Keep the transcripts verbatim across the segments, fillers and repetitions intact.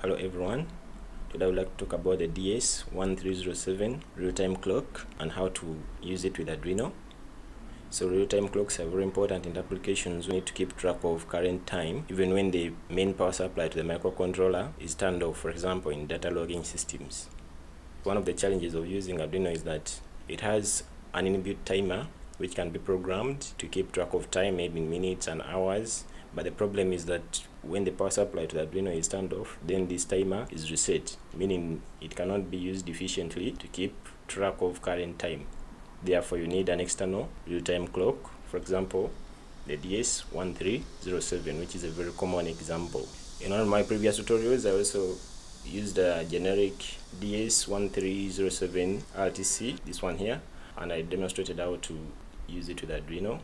Hello everyone, today I would like to talk about the D S one three zero seven real-time clock and how to use it with Arduino. So real-time clocks are very important in applications. We need to keep track of current time even when the main power supply to the microcontroller is turned off, for example in data logging systems. One of the challenges of using Arduino is that it has an inbuilt timer which can be programmed to keep track of time, maybe in minutes and hours. But the problem is that when the power supply to the Arduino is turned off, then this timer is reset, meaning it cannot be used efficiently to keep track of current time. Therefore, you need an external real-time clock, for example, the D S one three zero seven, which is a very common example. In all my previous tutorials, I also used a generic D S one three zero seven R T C, this one here, and I demonstrated how to use it with Arduino.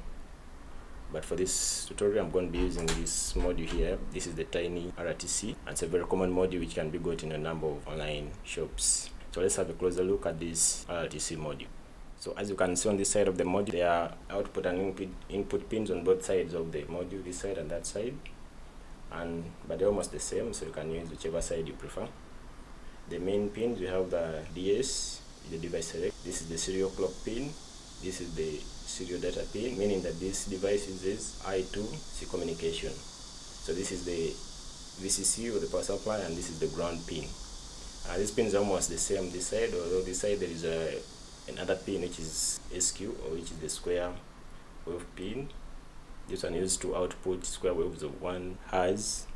But for this tutorial, I'm going to be using this module here. This is the Tiny R T C, and it's a very common module which can be got in a number of online shops. So let's have a closer look at this R T C module. So as you can see on this side of the module, there are output and input, input pins on both sides of the module, this side and that side. And but they're almost the same, so you can use whichever side you prefer. The main pins, we have the D S, the device select. This is the serial clock pin. This is the serial data pin, meaning that this device uses I two C communication. So this is the V C C or the power supply, and this is the ground pin. Uh, these pins are almost the same this side, although this side there is a, another pin which is S Q, or which is the square wave pin. This one used to output square waves of one hertz,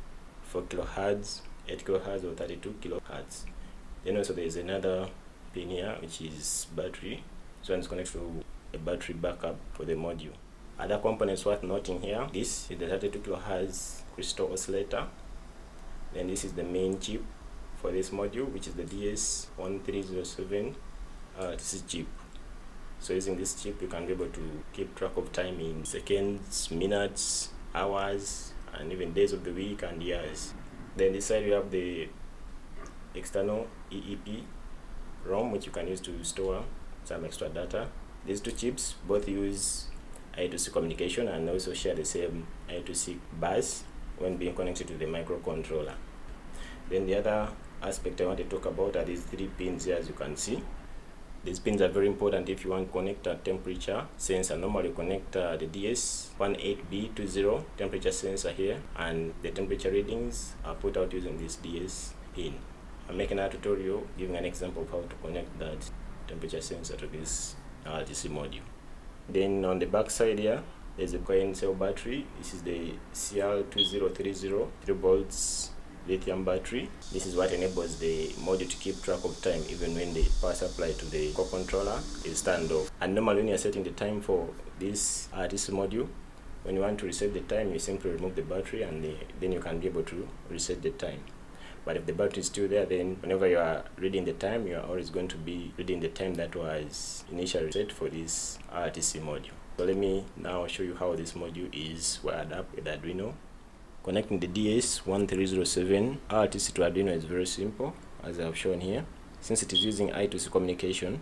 four kilohertz, eight kilohertz, or thirty-two kilohertz. Then also there is another pin here which is battery. So it's connected to a battery backup for the module. Other components worth noting here, this is the thirty-two kilohertz crystal oscillator. Then this is the main chip for this module, which is the D S one three zero seven uh, this is chip. So using this chip, you can be able to keep track of time in seconds, minutes, hours, and even days of the week and years. Then this side we have the external E E P ROM, which you can use to store some extra data. These two chips both use I two C communication and also share the same I two C bus when being connected to the microcontroller. Then the other aspect I want to talk about are these three pins here, as you can see. These pins are very important if you want to connect a temperature sensor. Normally connect uh, the D S eighteen B twenty temperature sensor here, and the temperature readings are put out using this D S pin. I'm making a tutorial giving an example of how to connect that temperature sensor to this R T C module. Then on the back side here, there's a coin cell battery. This is the C R two zero three zero three volts lithium battery. This is what enables the module to keep track of time even when the power supply to the core controller is turned off. And normally when you're setting the time for this R T C module, when you want to reset the time, you simply remove the battery and the, then you can be able to reset the time. But if the battery is still there, then whenever you are reading the time, you are always going to be reading the time that was initially set for this R T C module. So let me now show you how this module is wired up with Arduino. Connecting the D S one three zero seven R T C to Arduino is very simple, as I have shown here. Since it is using I two C communication,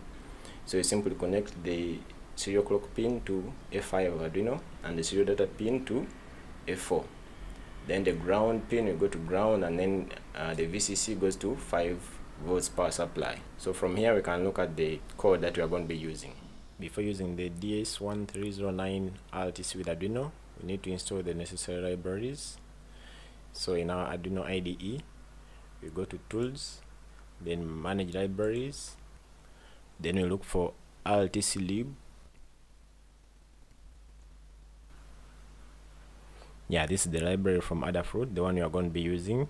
so you simply connect the serial clock pin to A five of Arduino and the serial data pin to A four. Then the ground pin, you go to ground, and then uh, the V C C goes to five volts power supply. So from here we can look at the code that we are going to be using. Before using the D S one three zero nine R T C with Arduino, we need to install the necessary libraries. So in our Arduino I D E, we go to Tools, then Manage Libraries, then we look for RTClib. Yeah, this is the library from Adafruit, the one you are going to be using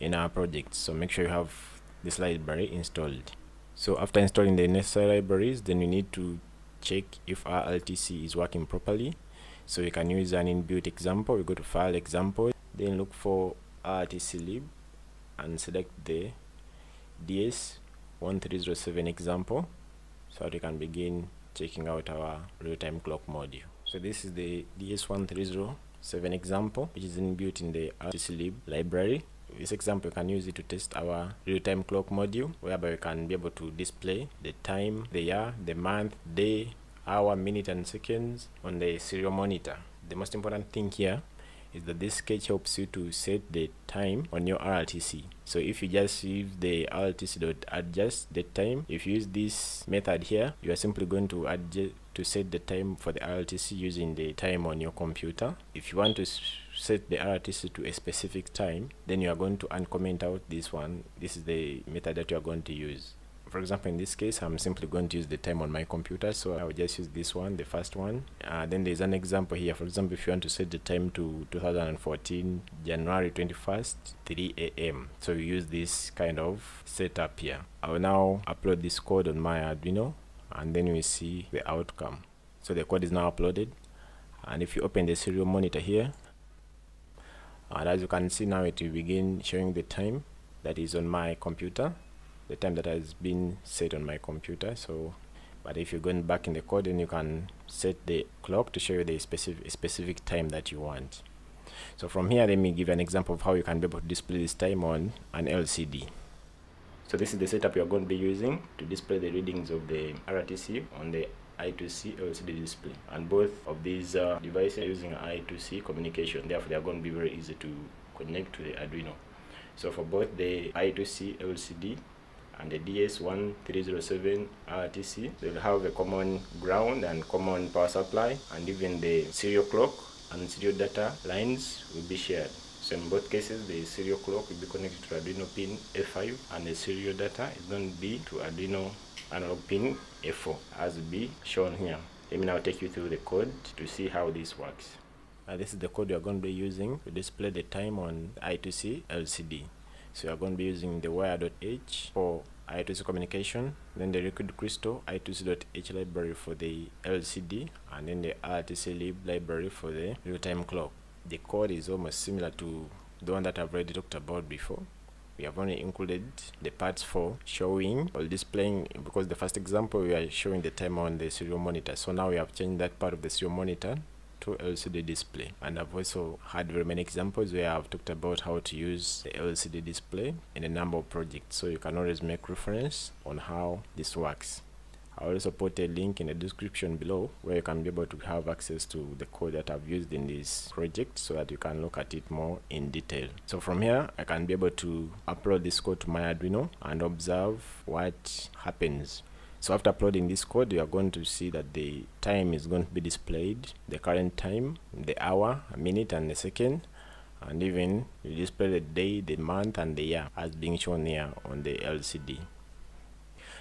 in our project. So make sure you have this library installed. So after installing the necessary libraries, then you need to check if our R T C is working properly. So you can use an inbuilt example. We go to File, Example, then look for RTClib and select the D S one three zero seven example so that you can begin checking out our real-time clock module. So this is the D S one three zero seven example, which is inbuilt in the RTClib library. This example, you can use it to test our real-time clock module, whereby we can be able to display the time, the year, the month, day, hour, minute, and seconds on the serial monitor. The most important thing here is that this sketch helps you to set the time on your R T C. So if you just use the R T C dot adjust the time, if you use this method here, you are simply going to adjust to set the time for the R T C using the time on your computer. If you want to set the R T C to a specific time, then you are going to uncomment out this one. This is the method that you are going to use. For example, in this case, I'm simply going to use the time on my computer, so I'll just use this one, the first one. Uh, then there's an example here. For example, if you want to set the time to two thousand fourteen, January twenty-first, three A M So you use this kind of setup here. I will now upload this code on my Arduino, and then we see the outcome. So the code is now uploaded, and if you open the serial monitor here, and as you can see now, it will begin showing the time that is on my computer, the time that has been set on my computer. So but if you're going back in the code, then you can set the clock to show you the specific specific time that you want. So from here, let me give you an example of how you can be able to display this time on an L C D. So this is the setup you are going to be using to display the readings of the R T C on the I two C L C D display. And both of these uh, devices are using I two C communication, therefore they are going to be very easy to connect to the Arduino. So for both the I two C L C D and the D S one three zero seven R T C, they will have a common ground and common power supply, and even the serial clock and serial data lines will be shared. So in both cases, the serial clock will be connected to Arduino pin A five, and the serial data is going to be to Arduino analog pin A four, as will be shown here. Let me now take you through the code to see how this works. Uh, this is the code you are going to be using to display the time on I two C L C D. So you are going to be using the wire dot h for I two C communication, then the liquid crystal I two C dot h library for the L C D, and then the RTClib library for the real-time clock. The code is almost similar to the one that I've already talked about before. We have only included the parts for showing or displaying, because the first example we are showing the time on the serial monitor. So now we have changed that part of the serial monitor to L C D display. And I've also had very many examples where I've talked about how to use the L C D display in a number of projects. So you can always make reference on how this works. I also put a link in the description below where you can be able to have access to the code that I've used in this project, so that you can look at it more in detail. So from here, I can be able to upload this code to my Arduino and observe what happens. So after uploading this code, you are going to see that the time is going to be displayed, the current time, the hour, a minute and a second, and even you display the day, the month and the year as being shown here on the L C D.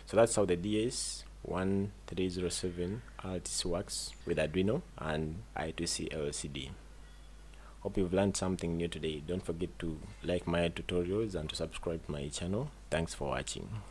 So that's how the D S one three zero seven R T C works with Arduino and I two C L C D. Hope you've learned something new today. Don't forget to like my tutorials and to subscribe to my channel. Thanks for watching.